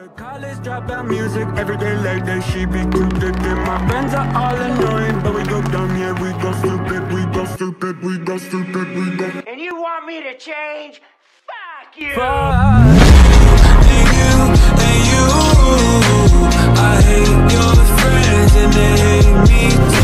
After college, dropout music, every day late day, she be too. My friends are all annoying, but we go dumb, yeah, we go stupid, we go stupid, we go stupid, we go. And you want me to change? Fuck you! Fuck you and you. I hate your friends and they hate me too.